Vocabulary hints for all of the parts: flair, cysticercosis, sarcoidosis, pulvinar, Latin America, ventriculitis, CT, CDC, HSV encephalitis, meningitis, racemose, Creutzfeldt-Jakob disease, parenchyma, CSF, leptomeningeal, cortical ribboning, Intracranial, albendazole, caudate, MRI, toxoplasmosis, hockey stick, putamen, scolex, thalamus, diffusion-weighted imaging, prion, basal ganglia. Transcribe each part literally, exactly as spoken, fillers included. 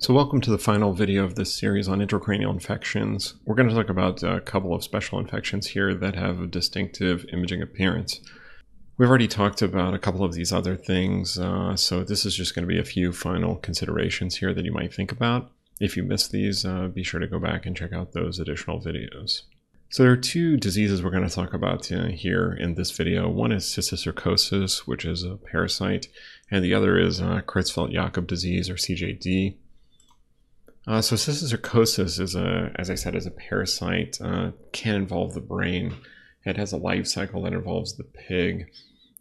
So welcome to the final video of this series on intracranial infections. We're going to talk about a couple of special infections here that have a distinctive imaging appearance. We've already talked about a couple of these other things, uh, so this is just going to be a few final considerations here that you might think about. If you missed these, uh, be sure to go back and check out those additional videos. So there are two diseases we're going to talk about uh, here in this video. One is cysticercosis, which is a parasite, and the other is uh, Creutzfeldt-Jakob disease, or C J D. Uh, so cysticercosis is a, as I said, is a parasite, uh, can involve the brain. It has a life cycle that involves the pig.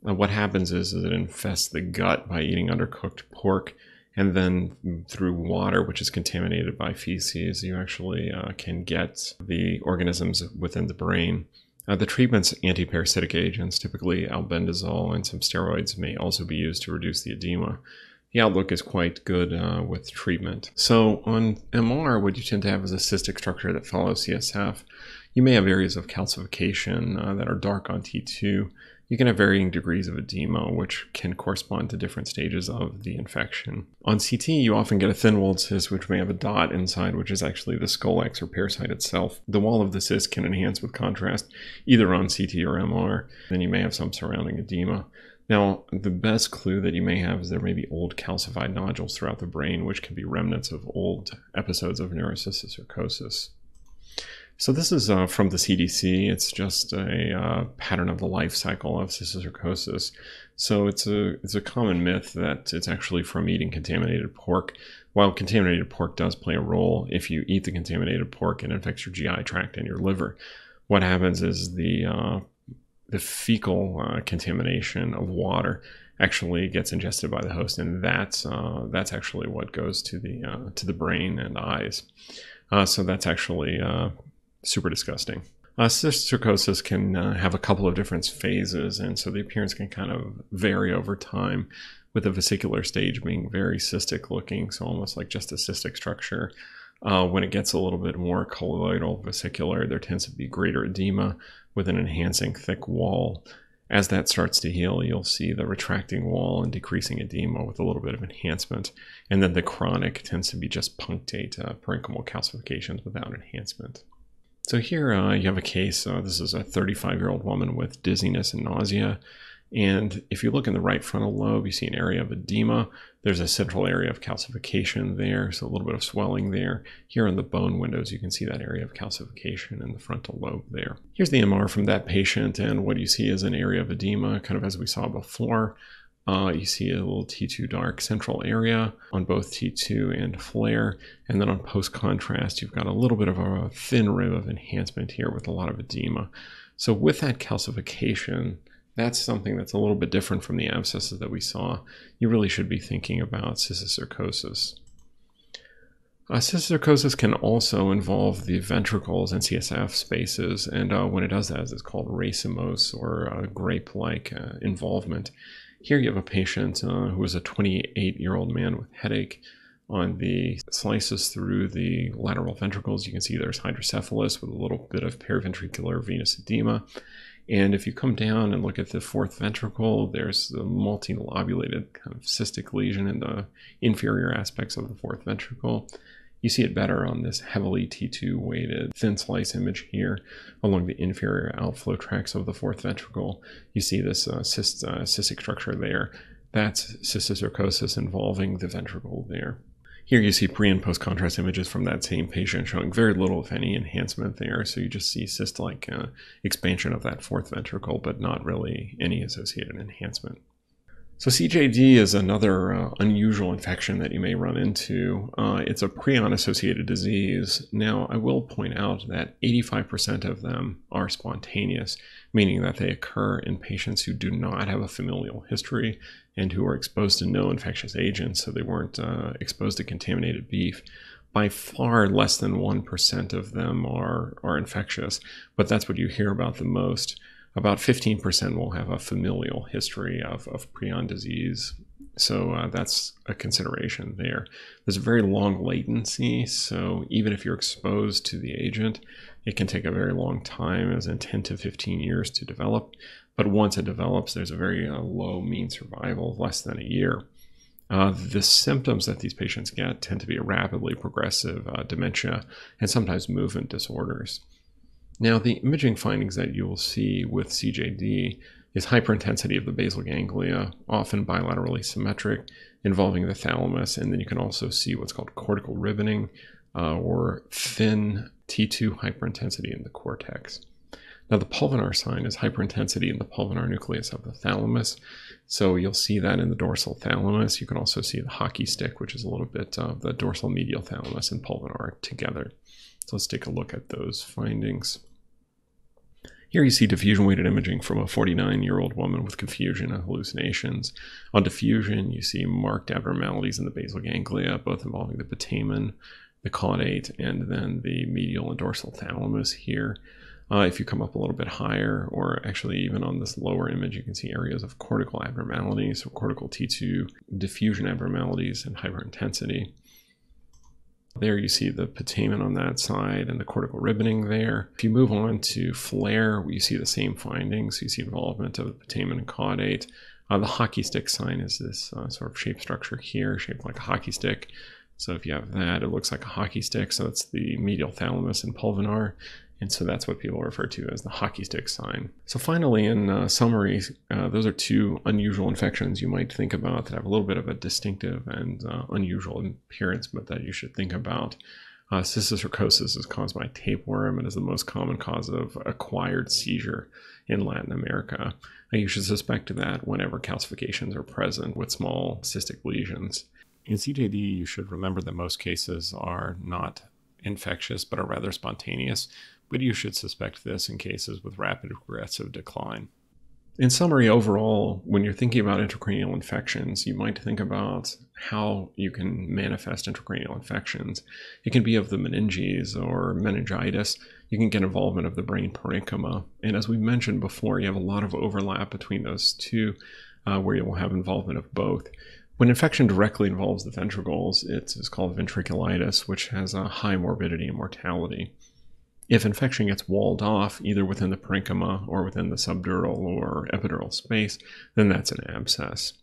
Uh, what happens is, is it infests the gut by eating undercooked pork, and then through water, which is contaminated by feces, you actually uh, can get the organisms within the brain. Uh, the treatment's antiparasitic agents, typically albendazole and some steroids, may also be used to reduce the edema. The outlook is quite good uh, with treatment. So on M R, what you tend to have is a cystic structure that follows C S F. You may have areas of calcification uh, that are dark on T two. You can have varying degrees of edema, which can correspond to different stages of the infection. On C T, you often get a thin-walled cyst, which may have a dot inside, which is actually the scolex or parasite itself. The wall of the cyst can enhance with contrast, either on C T or M R. Then you may have some surrounding edema. Now, the best clue that you may have is there may be old calcified nodules throughout the brain, which can be remnants of old episodes of neurocysticercosis. So this is uh, from the C D C. It's just a uh, pattern of the life cycle of cysticercosis. So it's a, it's a common myth that it's actually from eating contaminated pork. While contaminated pork does play a role, if you eat the contaminated pork, it infects your G I tract and your liver. What happens is the uh, the fecal uh, contamination of water actually gets ingested by the host, and that's uh, that's actually what goes to the uh, to the brain and eyes. Uh, so that's actually uh, super disgusting. Uh, cysticercosis can uh, have a couple of different phases, and so the appearance can kind of vary over time, with the vesicular stage being very cystic looking, so almost like just a cystic structure. Uh, when it gets a little bit more colloidal vesicular, there tends to be greater edema with an enhancing thick wall. As that starts to heal, you'll see the retracting wall and decreasing edema with a little bit of enhancement. And then the chronic tends to be just punctate uh, parenchymal calcifications without enhancement. So here uh, you have a case. Uh, this is a thirty-five-year-old woman with dizziness and nausea. And if you look in the right frontal lobe, you see an area of edema. There's a central area of calcification there, so a little bit of swelling there. Here in the bone windows, you can see that area of calcification in the frontal lobe there. Here's the M R from that patient, and what you see is an area of edema, kind of as we saw before. Uh, you see a little T two dark central area on both T two and flair, and then on post-contrast, you've got a little bit of a thin rib of enhancement here with a lot of edema. So with that calcification, that's something that's a little bit different from the abscesses that we saw. You really should be thinking about cysticercosis. Uh, cysticercosis can also involve the ventricles and C S F spaces, and uh, when it does that, it's called racemose, or uh, grape-like uh, involvement. Here you have a patient uh, who is a twenty-eight-year-old man with headache. On the slices through the lateral ventricles, you can see there's hydrocephalus with a little bit of periventricular venous edema. And if you come down and look at the fourth ventricle, there's the multilobulated kind of cystic lesion in the inferior aspects of the fourth ventricle. You see it better on this heavily T two-weighted thin slice image here along the inferior outflow tracts of the fourth ventricle. You see this uh, cyst, uh, cystic structure there. That's cysticercosis involving the ventricle there. Here you see pre- and post-contrast images from that same patient showing very little, if any, enhancement there. So you just see cyst-like uh, expansion of that fourth ventricle, but not really any associated enhancement. So C J D is another uh, unusual infection that you may run into. Uh, it's a prion-associated disease. Now, I will point out that eighty-five percent of them are spontaneous, meaning that they occur in patients who do not have a familial history and who are exposed to no infectious agents, so they weren't uh, exposed to contaminated beef. By far less than one percent of them are, are infectious, but that's what you hear about the most. About fifteen percent will have a familial history of, of prion disease, so uh, that's a consideration there. There's a very long latency, so even if you're exposed to the agent, it can take a very long time, as in ten to fifteen years to develop. But once it develops, there's a very uh, low mean survival, less than a year. Uh, the symptoms that these patients get tend to be rapidly progressive uh, dementia and sometimes movement disorders. Now, the imaging findings that you will see with C J D is hyperintensity of the basal ganglia, often bilaterally symmetric, involving the thalamus, and then you can also see what's called cortical ribboning uh, or thin T two hyperintensity in the cortex. Now, the pulvinar sign is hyperintensity in the pulvinar nucleus of the thalamus. So you'll see that in the dorsal thalamus. You can also see the hockey stick, which is a little bit of the dorsal medial thalamus and pulvinar together. So let's take a look at those findings. Here you see diffusion-weighted imaging from a forty-nine-year-old woman with confusion and hallucinations. On diffusion, you see marked abnormalities in the basal ganglia, both involving the putamen, the caudate, and then the medial and dorsal thalamus here. Uh, if you come up a little bit higher, or actually even on this lower image, you can see areas of cortical abnormalities, so cortical T two diffusion abnormalities and hyperintensity. There you see the putamen on that side and the cortical ribboning there. If you move on to flair, you see the same findings. You see involvement of the putamen and caudate. Uh, the hockey stick sign is this uh, sort of shape structure here, shaped like a hockey stick. So if you have that, it looks like a hockey stick. So that's the medial thalamus and pulvinar. And so that's what people refer to as the hockey stick sign. So finally, in uh, summary, uh, those are two unusual infections you might think about that have a little bit of a distinctive and uh, unusual appearance, but that you should think about. Uh, cysticercosis is caused by tapeworm and is the most common cause of acquired seizure in Latin America. And you should suspect that whenever calcifications are present with small cystic lesions. In C J D, you should remember that most cases are not infectious, but are rather spontaneous. But you should suspect this in cases with rapid progressive decline. In summary, overall, when you're thinking about intracranial infections, you might think about how you can manifest intracranial infections. It can be of the meninges or meningitis. You can get involvement of the brain parenchyma. And as we mentioned before, you have a lot of overlap between those two, uh, where you will have involvement of both. When infection directly involves the ventricles, it's, it's called ventriculitis, which has a high morbidity and mortality. If infection gets walled off, either within the parenchyma or within the subdural or epidural space, then that's an abscess.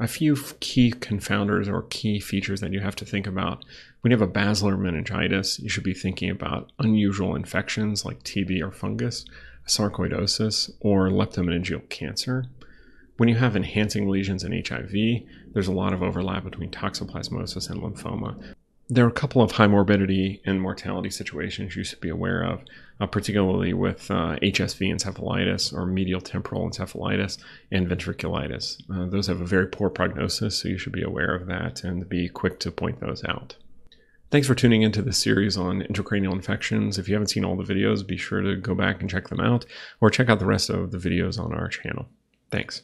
A few key confounders or key features that you have to think about. When you have a basilar meningitis, you should be thinking about unusual infections like T B or fungus, sarcoidosis, or leptomeningeal cancer. When you have enhancing lesions in H I V, there's a lot of overlap between toxoplasmosis and lymphoma. There are a couple of high morbidity and mortality situations you should be aware of, uh, particularly with uh, H S V encephalitis or medial temporal encephalitis and ventriculitis. Uh, those have a very poor prognosis, so you should be aware of that and be quick to point those out. Thanks for tuning into this series on intracranial infections. If you haven't seen all the videos, be sure to go back and check them out, or check out the rest of the videos on our channel. Thanks.